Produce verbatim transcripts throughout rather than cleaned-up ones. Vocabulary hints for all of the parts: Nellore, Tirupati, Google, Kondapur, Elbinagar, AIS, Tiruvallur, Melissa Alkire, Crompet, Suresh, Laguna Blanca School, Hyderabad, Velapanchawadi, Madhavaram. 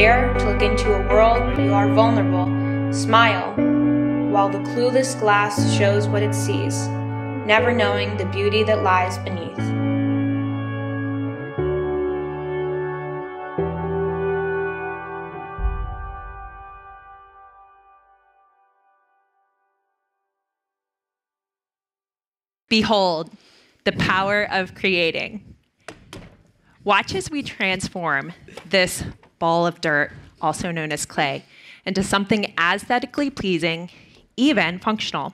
dare to look into a world where you are vulnerable, smile, while the clueless glass shows what it sees, never knowing the beauty that lies beneath. Behold, the power of creating. Watch as we transform this ball of dirt, also known as clay, into something aesthetically pleasing, even functional.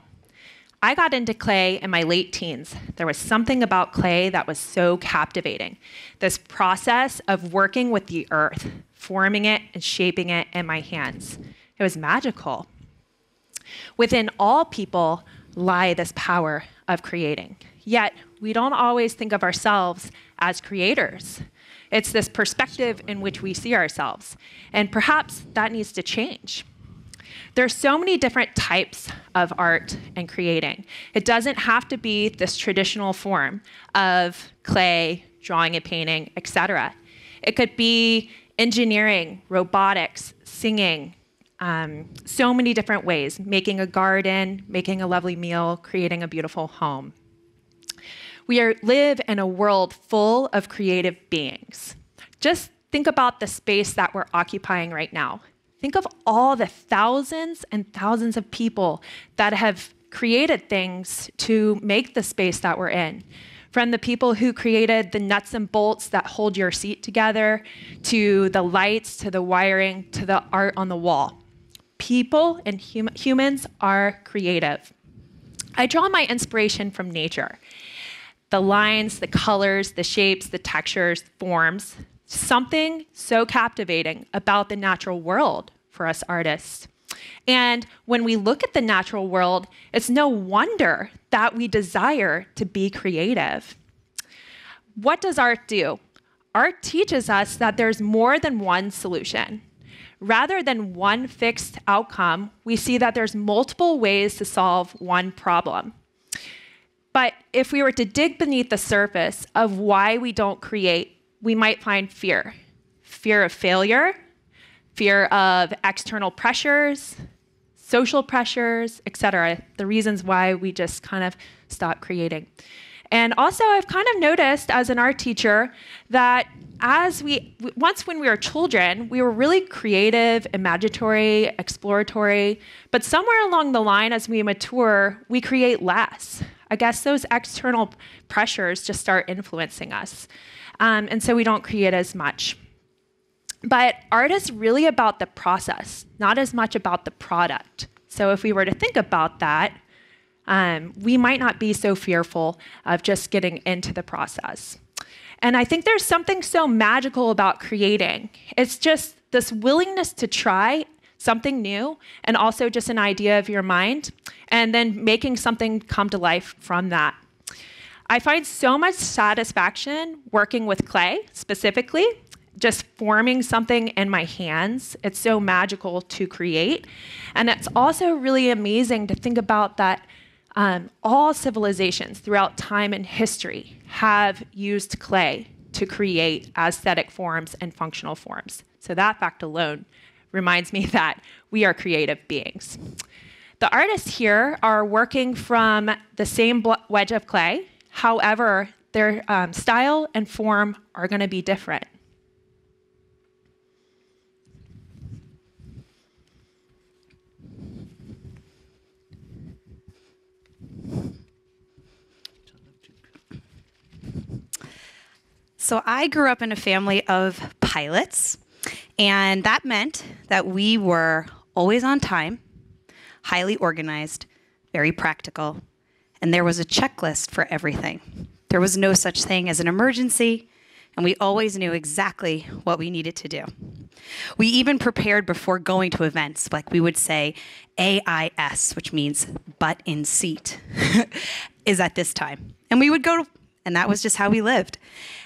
I got into clay in my late teens. There was something about clay that was so captivating. This process of working with the earth, forming it and shaping it in my hands. It was magical. Within all people lie this power of creating. Yet, we don't always think of ourselves as creators. It's this perspective in which we see ourselves, and perhaps that needs to change. There are so many different types of art and creating. It doesn't have to be this traditional form of clay, drawing and painting, et cetera. It could be engineering, robotics, singing, Um, so many different ways, making a garden, making a lovely meal, creating a beautiful home. We are, live in a world full of creative beings. Just think about the space that we're occupying right now. Think of all the thousands and thousands of people that have created things to make the space that we're in. From the people who created the nuts and bolts that hold your seat together, to the lights, to the wiring, to the art on the wall. People and hum humans are creative. I draw my inspiration from nature. The lines, the colors, the shapes, the textures, forms. Something so captivating about the natural world for us artists. And when we look at the natural world, it's no wonder that we desire to be creative. What does art do? Art teaches us that there's more than one solution. Rather than one fixed outcome, we see that there's multiple ways to solve one problem. But if we were to dig beneath the surface of why we don't create, we might find fear. Fear of failure, fear of external pressures, social pressures, et cetera, the reasons why we just kind of stop creating. And also, I've kind of noticed as an art teacher that as we, once when we were children, we were really creative, imaginatory, exploratory, but somewhere along the line as we mature, we create less. I guess those external pressures just start influencing us. Um, and so we don't create as much. But art is really about the process, not as much about the product. So if we were to think about that, um, we might not be so fearful of just getting into the process. And I think there's something so magical about creating. It's just this willingness to try something new and also just an idea of your mind and then making something come to life from that. I find so much satisfaction working with clay specifically. Just forming something in my hands. It's so magical to create. And it's also really amazing to think about that um, all civilizations throughout time and history have used clay to create aesthetic forms and functional forms. So that fact alone reminds me that we are creative beings. The artists here are working from the same wedge of clay. However, their um, style and form are gonna be different. So I grew up in a family of pilots, and that meant that we were always on time, highly organized, very practical, and there was a checklist for everything. There was no such thing as an emergency, and we always knew exactly what we needed to do. We even prepared before going to events, like we would say A I S, which means butt in seat, is at this time. And we would go to And that was just how we lived.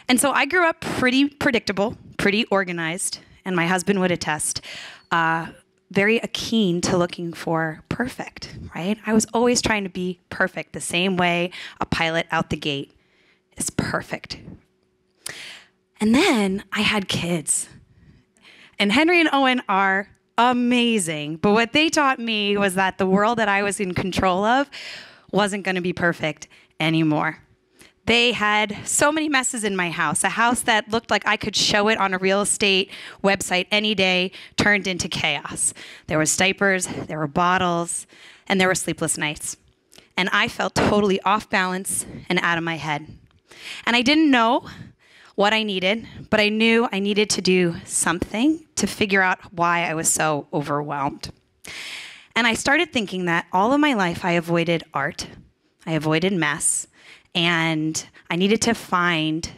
And so I grew up pretty predictable, pretty organized, and my husband would attest, uh, very keen to looking for perfect, right? I was always trying to be perfect, the same way a pilot out the gate is perfect. And then I had kids. And Henry and Owen are amazing. But what they taught me was that the world that I was in control of wasn't going to be perfect anymore. They had so many messes in my house. A house that looked like I could show it on a real estate website any day turned into chaos. There was diapers, there were bottles, and there were sleepless nights. And I felt totally off balance and out of my head. And I didn't know what I needed, but I knew I needed to do something to figure out why I was so overwhelmed. And I started thinking that all of my life I avoided art, I avoided mess, and I needed to find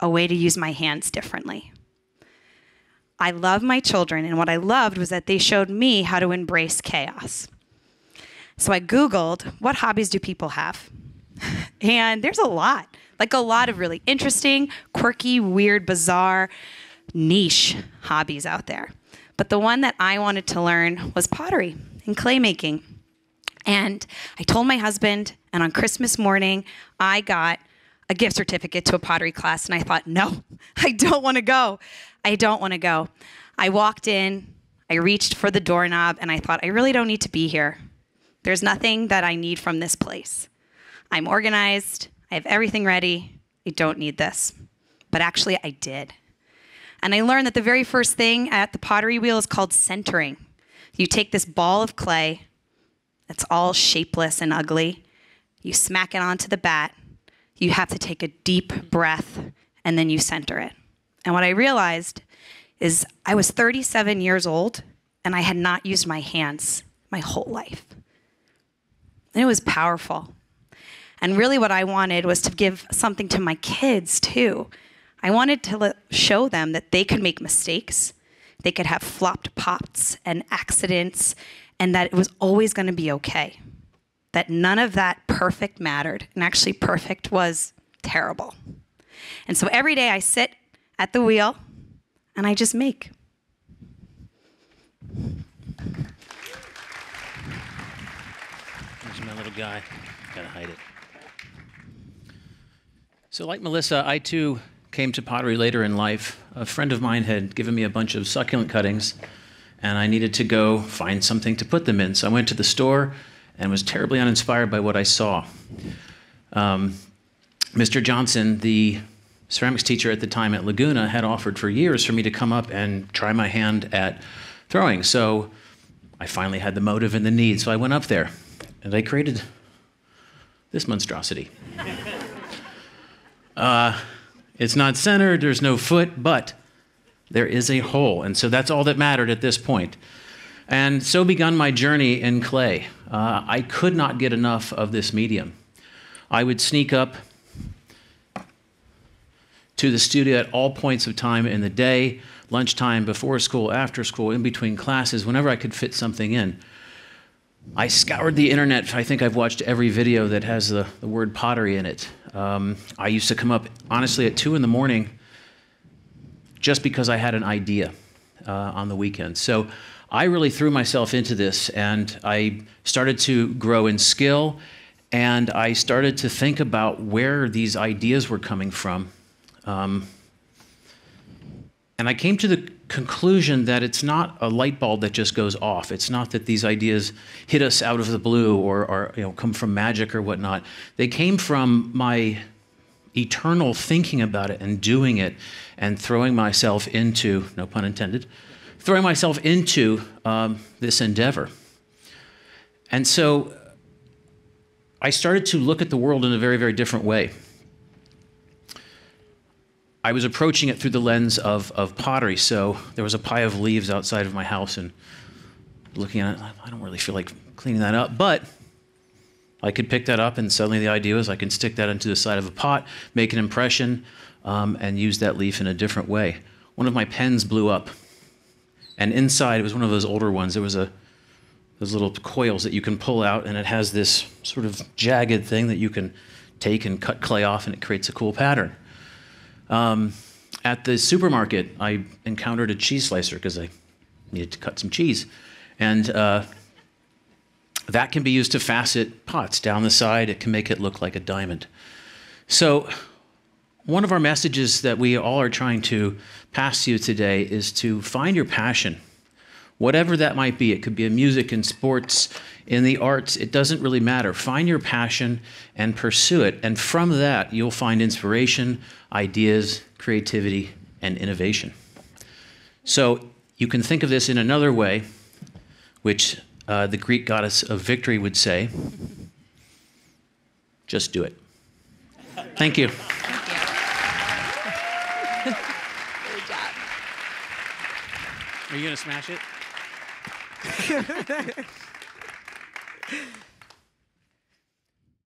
a way to use my hands differently. I love my children, and what I loved was that they showed me how to embrace chaos. So I Googled, what hobbies do people have? And there's a lot, like a lot of really interesting, quirky, weird, bizarre, niche hobbies out there. But the one that I wanted to learn was pottery and clay making. And I told my husband, and on Christmas morning, I got a gift certificate to a pottery class, and I thought, no, I don't want to go. I don't want to go. I walked in, I reached for the doorknob, and I thought, I really don't need to be here. There's nothing that I need from this place. I'm organized, I have everything ready, I don't need this. But actually, I did. And I learned that the very first thing at the pottery wheel is called centering. You take this ball of clay, that's all shapeless and ugly. You smack it onto the bat. You have to take a deep breath, and then you center it. And what I realized is I was thirty-seven years old, and I had not used my hands my whole life. And it was powerful. And really what I wanted was to give something to my kids, too. I wanted to show them that they could make mistakes, they could have flopped pots and accidents, and that it was always going to be okay, that none of that perfect mattered, and actually perfect was terrible. And so every day I sit at the wheel, and I just make. There's my little guy. Gotta hide it. So like Melissa, I too came to pottery later in life. A friend of mine had given me a bunch of succulent cuttings, and I needed to go find something to put them in. So I went to the store and was terribly uninspired by what I saw. Um, Mister Johnson, the ceramics teacher at the time at Laguna, had offered for years for me to come up and try my hand at throwing. So I finally had the motive and the need, so I went up there, and I created this monstrosity. Uh, it's not centered, there's no foot, but there is a hole. And so that's all that mattered at this point. And so begun my journey in clay. Uh, I could not get enough of this medium. I would sneak up to the studio at all points of time in the day, lunchtime, before school, after school, in between classes, whenever I could fit something in. I scoured the internet. I think I've watched every video that has the, the word pottery in it. Um, I used to come up, honestly, at two in the morning just because I had an idea uh, on the weekend. So I really threw myself into this, and I started to grow in skill, and I started to think about where these ideas were coming from. Um, and I came to the conclusion that it's not a light bulb that just goes off. It's not that these ideas hit us out of the blue or, or you know, come from magic or whatnot. They came from my eternal thinking about it and doing it and throwing myself into, no pun intended, throwing myself into um, this endeavor. And so I started to look at the world in a very, very different way. I was approaching it through the lens of, of pottery, so there was a pile of leaves outside of my house, and looking at it, I don't really feel like cleaning that up, but I could pick that up, and suddenly the idea was I can stick that into the side of a pot, make an impression, um, and use that leaf in a different way. One of my pens blew up, and inside, it was one of those older ones, there was a, those little coils that you can pull out, and it has this sort of jagged thing that you can take and cut clay off, and it creates a cool pattern. Um, at the supermarket, I encountered a cheese slicer because I needed to cut some cheese. And uh, that can be used to facet pots down the side. It can make it look like a diamond. So One of our messages that we all are trying to pass to you today is to find your passion, whatever that might be. It could be in music, in sports, in the arts. It doesn't really matter. Find your passion and pursue it. And from that, you'll find inspiration, ideas, creativity, and innovation. So you can think of this in another way, which uh, the Greek goddess of victory would say, just do it. Thank you. Are you going to smash it?